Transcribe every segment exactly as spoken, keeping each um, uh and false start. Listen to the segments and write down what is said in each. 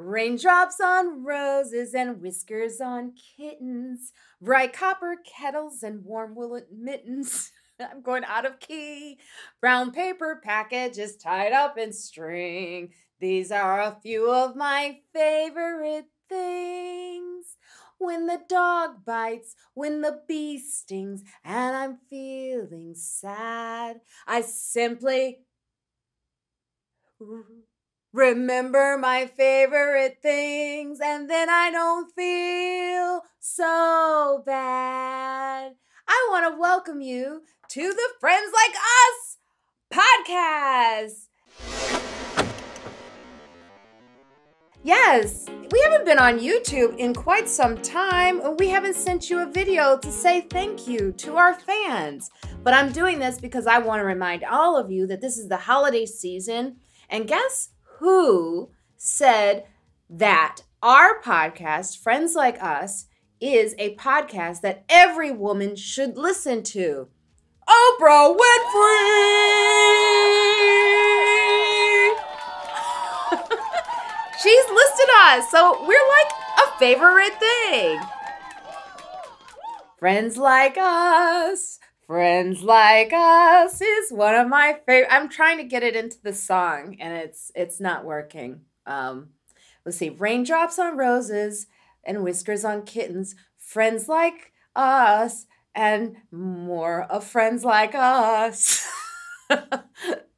Raindrops on roses and whiskers on kittens, bright copper kettles and warm woolen mittens. I'm going out of key. Brown paper packages tied up in string. These are a few of my favorite things. When the dog bites, when the bee stings, and I'm feeling sad, I simply remember my favorite things, and then I don't feel so bad. I want to welcome you to the Friends Like Us podcast. Yes, we haven't been on YouTube in quite some time, and we haven't sent you a video to say thank you to our fans. But I'm doing this because I want to remind all of you that this is the holiday season, and guess who said that our podcast, Friends Like Us, is a podcast that every woman should listen to? Oprah Winfrey! She's listed us, so we're like a favorite thing. Friends Like Us, Friends Like Us is one of my favorite. I'm trying to get it into the song, and it's it's not working. Um, let's see, raindrops on roses and whiskers on kittens, friends like us, and more of friends like us.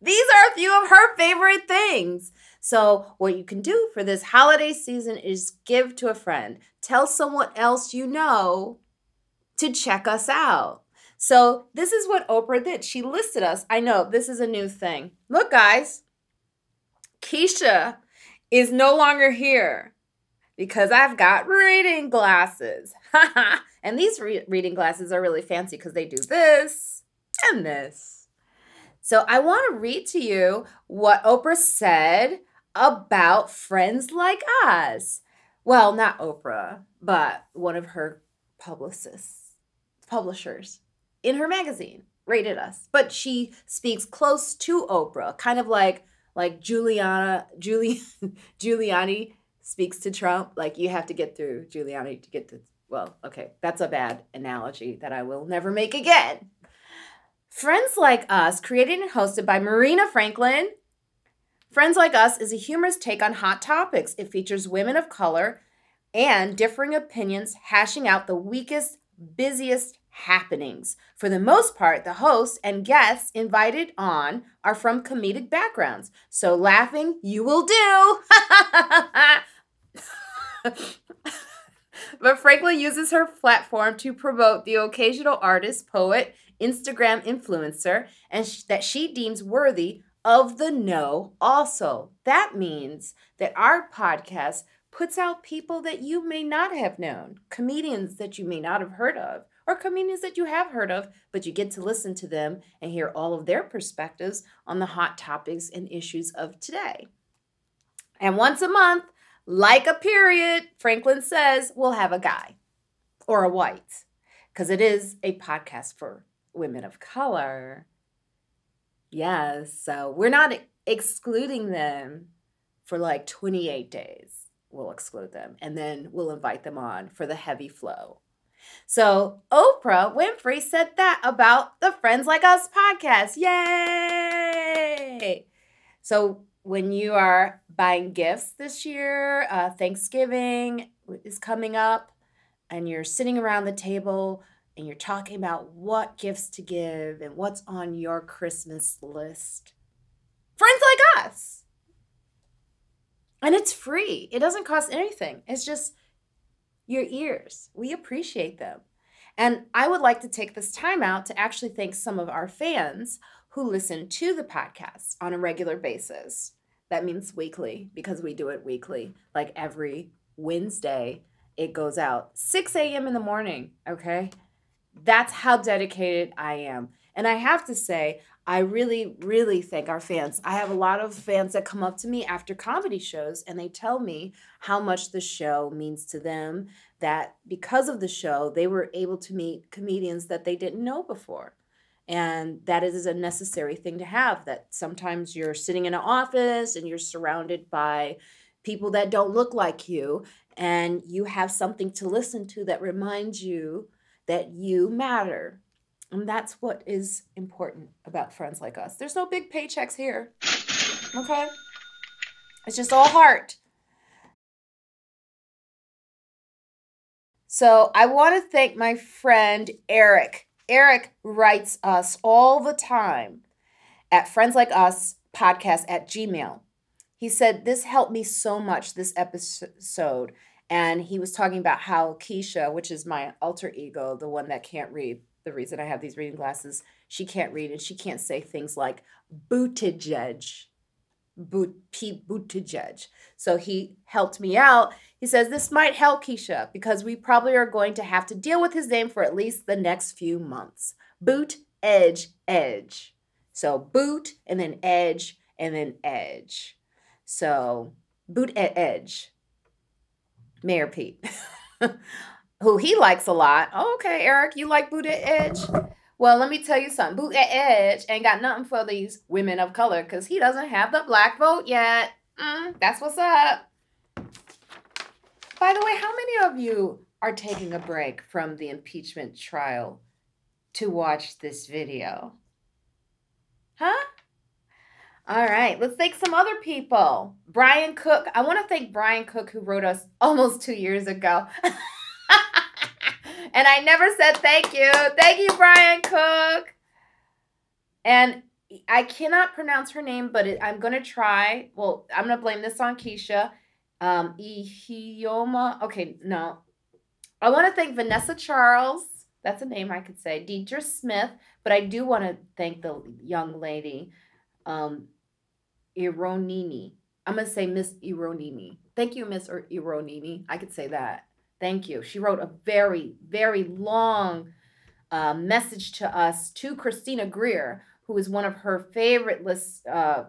These are a few of her favorite things. So what you can do for this holiday season is give to a friend. Tell someone else you know to check us out. So this is what Oprah did. She listed us. I know, this is a new thing. Look, guys, Keisha is no longer here, because I've got reading glasses. And these re reading glasses are really fancy because they do this and this. So I want to read to you what Oprah said about Friends Like Us. Well, not Oprah, but one of her publicists, publishers in her magazine rated us. But she speaks close to Oprah, kind of like, like Giuliana, Giuliani, Giuliani. speaks to Trump. Like, you have to get through Giuliani to get to, well, okay, that's a bad analogy that I will never make again. Friends Like Us, created and hosted by Marina Franklin. Friends Like Us is a humorous take on hot topics. It features women of color and differing opinions hashing out the weakest, busiest happenings. For the most part, the hosts and guests invited on are from comedic backgrounds. So laughing, you will do. But Franklin uses her platform to promote the occasional artist, poet, Instagram influencer, and sh that she deems worthy of the know also. That means that our podcast puts out people that you may not have known, comedians that you may not have heard of, or comedians that you have heard of, but you get to listen to them and hear all of their perspectives on the hot topics and issues of today. And once a month, like a period, Franklin says, we'll have a guy or a white, because it is a podcast for women of color. Yes, so we're not excluding them for like twenty-eight days. We'll exclude them, and then we'll invite them on for the heavy flow. So Oprah Winfrey said that about the Friends Like Us podcast. Yay! So when you are buying gifts this year, uh, Thanksgiving is coming up, and you're sitting around the table and you're talking about what gifts to give and what's on your Christmas list, Friends Like Us. And it's free. It doesn't cost anything. It's just your ears. We appreciate them. And I would like to take this time out to actually thank some of our fans who listen to the podcast on a regular basis. That means weekly, because we do it weekly. Like every Wednesday, it goes out six a m in the morning, okay? That's how dedicated I am. And I have to say, I really, really thank our fans. I have a lot of fans that come up to me after comedy shows and they tell me how much the show means to them, that because of the show, they were able to meet comedians that they didn't know before. And that is a necessary thing to have, that sometimes you're sitting in an office and you're surrounded by people that don't look like you, and you have something to listen to that reminds you that you matter. And that's what is important about Friends Like Us. There's no big paychecks here, okay? It's just all heart. So I want to thank my friend Eric. Eric writes us all the time at Friends Like Us podcast at Gmail. He said, this helped me so much, this episode. And he was talking about how Keisha, which is my alter ego, the one that can't read, the reason I have these reading glasses, she can't read and she can't say things like Buttigieg, Pete Buttigieg. So he helped me out. He says, this might help Keisha because we probably are going to have to deal with his name for at least the next few months. Boot, edge, edge. So boot and then edge and then edge. So boot at edge. Mayor Pete. Who he likes a lot. Oh, okay, Eric, you like Boot at Edge? Well, let me tell you something. Boot at Edge ain't got nothing for these women of color because he doesn't have the black vote yet. Mm, that's what's up. By the way, how many of you are taking a break from the impeachment trial to watch this video? Huh? All right, let's thank some other people. Brian Cook. I want to thank Brian Cook, who wrote us almost two years ago. And I never said thank you. Thank you, Brian Cook. And I cannot pronounce her name, but it, I'm going to try. Well, I'm going to blame this on Keisha. Um, Iheoma. Okay, no. I want to thank Vanessa Charles. That's a name I could say. Deidre Smith. But I do want to thank the young lady, um, Eronini. I'm going to say Miss Eronini. Thank you, Miss Eronini. I could say that. Thank you. She wrote a very, very long uh, message to us, to Christina Greer, who is one of her favorite list uh,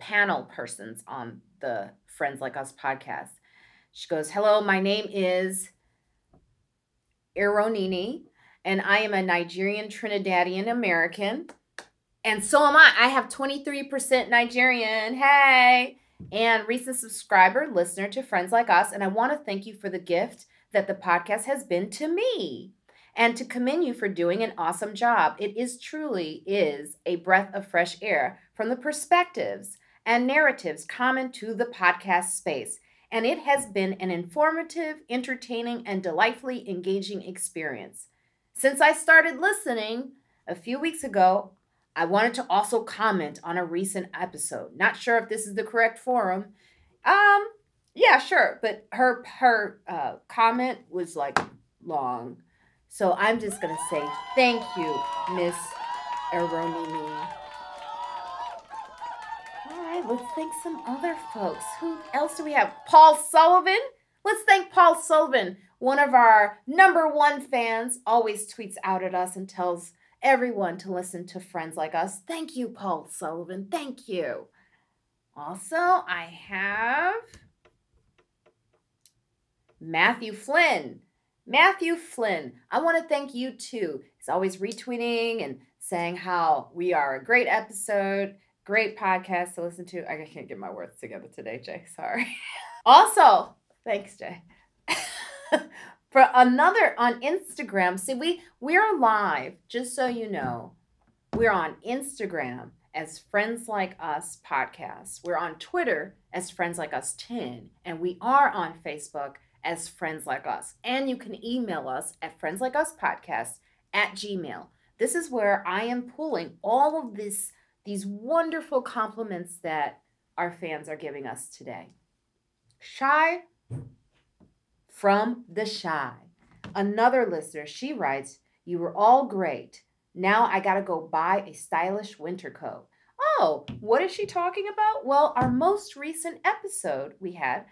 panel persons on the Friends Like Us podcast. She goes, hello, my name is Eronini, and I am a Nigerian Trinidadian American. And so am I. I have twenty-three percent Nigerian. Hey. And recent subscriber, listener to Friends Like Us, and I want to thank you for the gift that the podcast has been to me and to commend you for doing an awesome job. It is truly is a breath of fresh air from the perspectives and narratives common to the podcast space, and it has been an informative, entertaining, and delightfully engaging experience. Since I started listening a few weeks ago, I wanted to also comment on a recent episode. Not sure if this is the correct forum. Um, yeah, sure. But her her uh, comment was like long. So I'm just going to say thank you, Miss Eronini. All right, let's thank some other folks. Who else do we have? Paul Sullivan. Let's thank Paul Sullivan. One of our number one fans always tweets out at us and tells everyone to listen to Friends Like Us. Thank you, Paul Sullivan. Thank you. Also, I have Matthew Flynn. Matthew Flynn, I want to thank you too. He's always retweeting and saying how we are a great episode, great podcast to listen to. I can't get my words together today, Jay. Sorry. Also, thanks, Jay. For another on Instagram, see, we, we're live, just so you know. We're on Instagram as Friends Like Us Podcast. We're on Twitter as Friends Like Us ten. And we are on Facebook as Friends Like Us. And you can email us at friendslikeUsPodcast at Gmail. This is where I am pulling all of this, these wonderful compliments that our fans are giving us today. Shy from the Shy. Another listener, she writes, you were all great. Now I gotta go buy a stylish winter coat. Oh, what is she talking about? Well, our most recent episode we had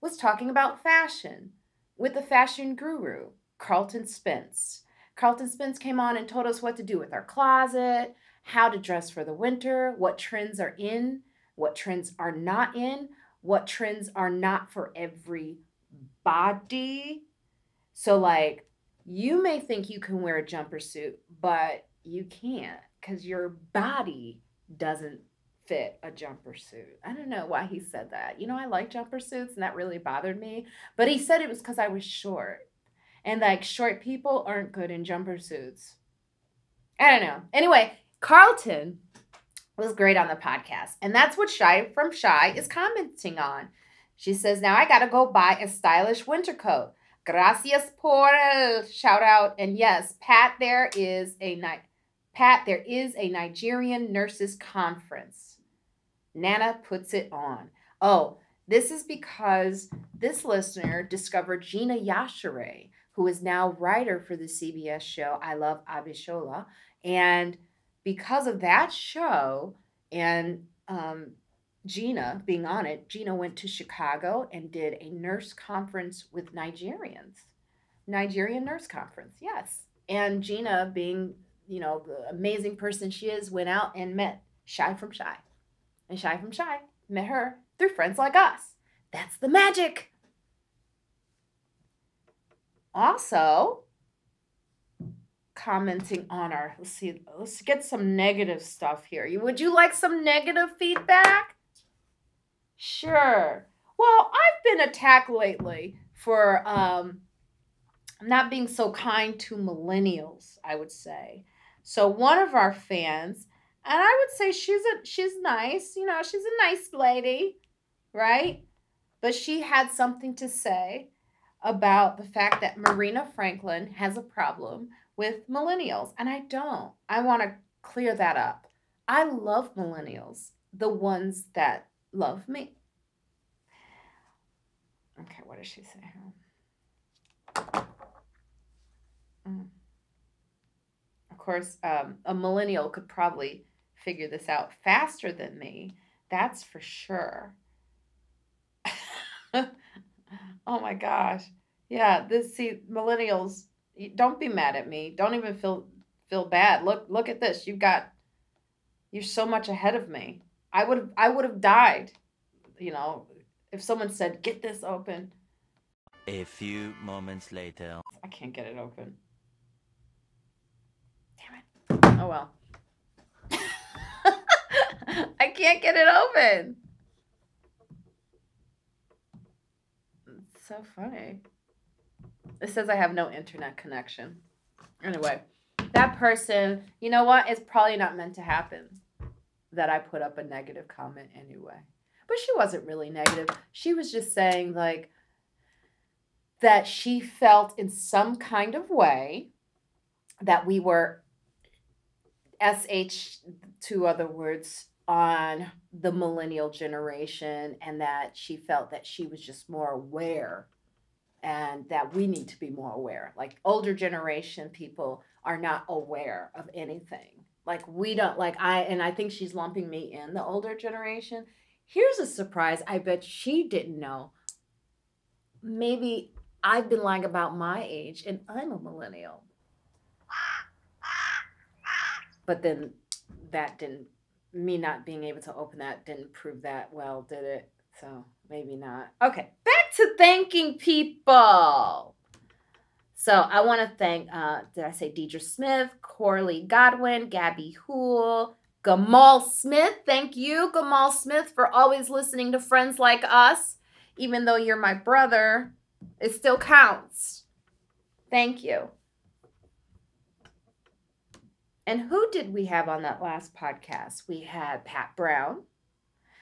was talking about fashion with the fashion guru, Carlton Spence. Carlton Spence came on and told us what to do with our closet, how to dress for the winter, what trends are in, what trends are not in, what trends are not for every body. So like, you may think you can wear a jumper suit, but you can't because your body doesn't fit a jumper suit. I don't know why he said that. You know, I like jumper suits, and that really bothered me. But he said it was because I was short. And, like, short people aren't good in jumper suits. I don't know. Anyway, Carlton was great on the podcast. And that's what Shy from Shy is commenting on. She says, now I got to go buy a stylish winter coat. Gracias por el shout out. And yes, Pat, there is a night. Pat, there is a Nigerian nurses conference. Nana puts it on. Oh, this is because this listener discovered Gina Yashere, who is now writer for the C B S show I Love Abishola. And because of that show and um, Gina being on it, Gina went to Chicago and did a nurse conference with Nigerians. Nigerian nurse conference, yes. And Gina, being, you know, the amazing person she is, went out and met Shy from Shy. And Shy from Shy met her through Friends Like Us. That's the magic. Also, commenting on our, let's see, let's get some negative stuff here. Would you like some negative feedback? Sure. Well, I've been attacked lately for um, not being so kind to millennials, I would say. So one of our fans, and I would say she's a, she's nice, you know, she's a nice lady, right? But she had something to say about the fact that Marina Franklin has a problem with millennials, and I don't. I want to clear that up. I love millennials, the ones that love me. Okay, what does she say? Mm. Of course, um, a millennial could probably figure this out faster than me. That's for sure. Oh my gosh. Yeah, this, see, millennials, don't be mad at me. Don't even feel feel bad. Look look at this. You've got, you're so much ahead of me. I would I would have died, you know, if someone said, "Get this open." A few moments later. I can't get it open. Damn it. Oh well. I can't get it open. It's so funny. It says I have no internet connection. Anyway, that person, you know what? It's probably not meant to happen that I put up a negative comment anyway. But she wasn't really negative. She was just saying, like, that she felt in some kind of way that we were S H, two other words, on the millennial generation, and that she felt that she was just more aware, and that we need to be more aware. Like, older generation people are not aware of anything. Like, we don't, like, I, and I think she's lumping me in the older generation. Here's a surprise I bet she didn't know. Maybe I've been lying about my age, and I'm a millennial. But then that didn't, me not being able to open that didn't prove that well, did it? So maybe not. Okay, back to thanking people. So I want to thank, uh, did I say Deidre Smith, Corley Godwin, Gabby Houle, Gamal Smith. Thank you, Gamal Smith, for always listening to Friends Like Us. Even though you're my brother, it still counts. Thank you. And who did we have on that last podcast? We had Pat Brown.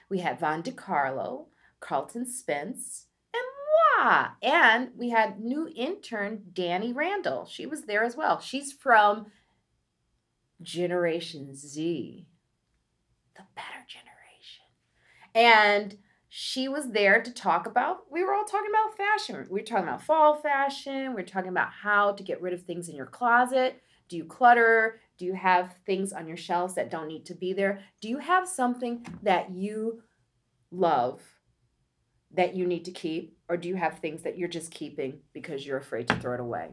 We had Von DiCarlo, Carlton Spence, and moi. And we had new intern Danny Randall. She was there as well. She's from Generation Z, the better generation. And she was there to talk about, we were all talking about fashion. We were talking about fall fashion. We were talking about how to get rid of things in your closet. Do you clutter? Do you have things on your shelves that don't need to be there? Do you have something that you love that you need to keep? Or do you have things that you're just keeping because you're afraid to throw it away?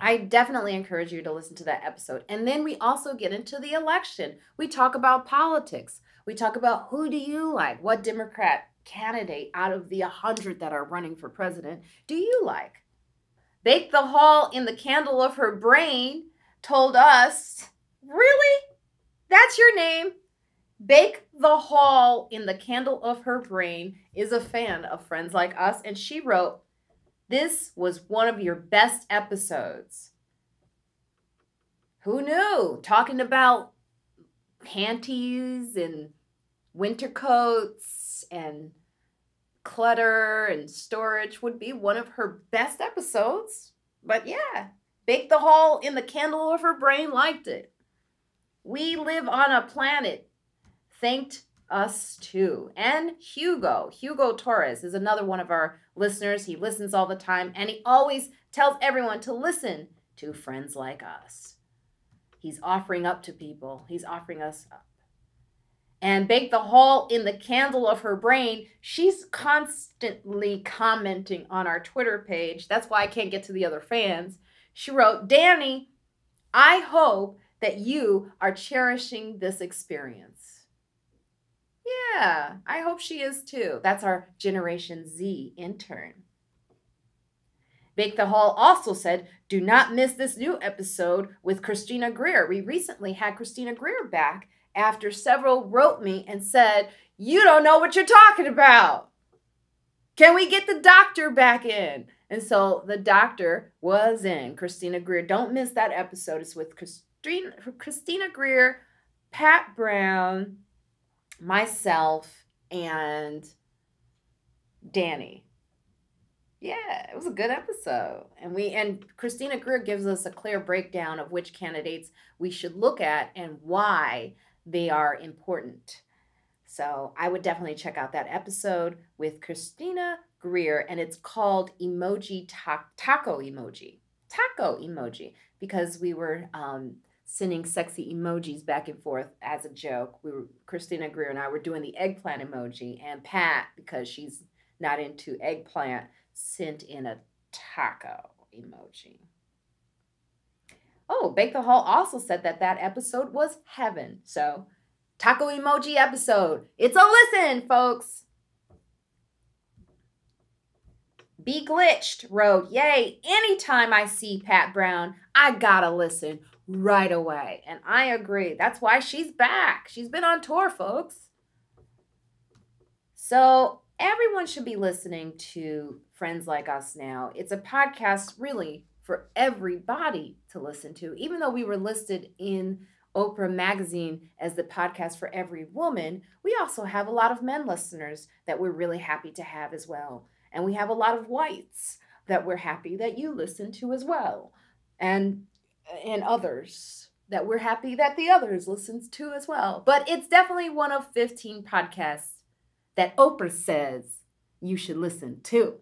I definitely encourage you to listen to that episode. And then we also get into the election. We talk about politics. We talk about who do you like? What Democrat candidate out of the one hundred that are running for president do you like? Bake the Hall in the Candle of Her Brain told us, really? That's your name? Bake the Hall in the candle of her brain is a fan of Friends Like Us, and she wrote, "This was one of your best episodes." Who knew? Talking about panties and winter coats and clutter and storage would be one of her best episodes. But yeah, Bake the Hall in the candle of her brain liked it. We Live on a Planet thanked us too. And Hugo, Hugo Torres is another one of our listeners. He listens all the time, and he always tells everyone to listen to Friends Like Us. He's offering up to people. He's offering us up. And Bake the Hall in the candle of her brain, she's constantly commenting on our Twitter page. That's why I can't get to the other fans. She wrote, "Danny, I hope that you are cherishing this experience." Yeah, I hope she is too. That's our Generation Z intern. Bake the Hall also said, "Do not miss this new episode with Christina Greer." We recently had Christina Greer back after several wrote me and said, "You don't know what you're talking about. Can we get the doctor back in?" And so the doctor was in. Christina Greer. Don't miss that episode. It's with Christina. Christina Greer, Pat Brown, myself, and Danny. Yeah, it was a good episode. And we and Christina Greer gives us a clear breakdown of which candidates we should look at and why they are important. So I would definitely check out that episode with Christina Greer, and it's called Emoji Ta- Taco Emoji. Taco Emoji, because we were um, sending sexy emojis back and forth as a joke. We were, Christina Greer and I were doing the eggplant emoji, and Pat, because she's not into eggplant, sent in a taco emoji. Oh, Bake the Hall also said that that episode was heaven. So, taco emoji episode. It's a listen, folks. Be Glitched wrote, "Yay, anytime I see Pat Brown, I gotta listen right away." And I agree. That's why she's back. She's been on tour, folks. So everyone should be listening to Friends Like Us now. It's a podcast really for everybody to listen to, even though we were listed in Oprah Magazine as the podcast for every woman. We also have a lot of men listeners that we're really happy to have as well. And we have a lot of whites that we're happy that you listen to as well. And and others that we're happy that the others listen to as well. But it's definitely one of fifteen podcasts that Oprah says you should listen to.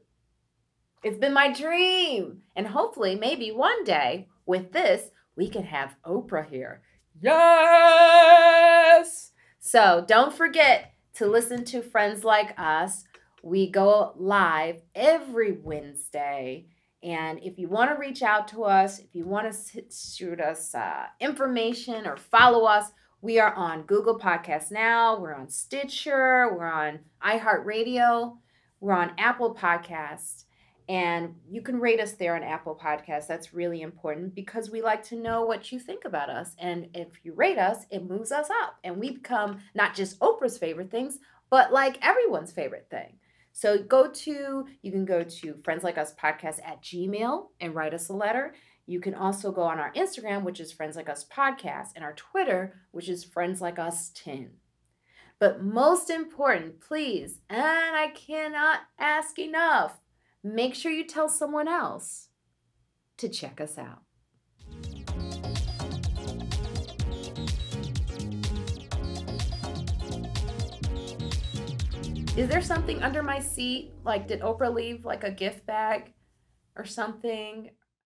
It's been my dream. And hopefully, maybe one day with this, we can have Oprah here. Yes! So don't forget to listen to Friends Like Us. We go live every Wednesday, and if you want to reach out to us, if you want to shoot us uh, information or follow us, we are on Google Podcasts now, we're on Stitcher, we're on iHeart Radio, we're on Apple Podcasts, and you can rate us there on Apple Podcasts. That's really important because we like to know what you think about us, and if you rate us, it moves us up, and we become not just Oprah's favorite things, but like everyone's favorite thing. So go to, you can go to Friends Like Us Podcast at Gmail and write us a letter. You can also go on our Instagram, which is Friends Like Us Podcast, and our Twitter, which is Friends Like Us ten. But most important, please, and I cannot ask enough, make sure you tell someone else to check us out. Is there something under my seat? Like, did Oprah leave like a gift bag or something?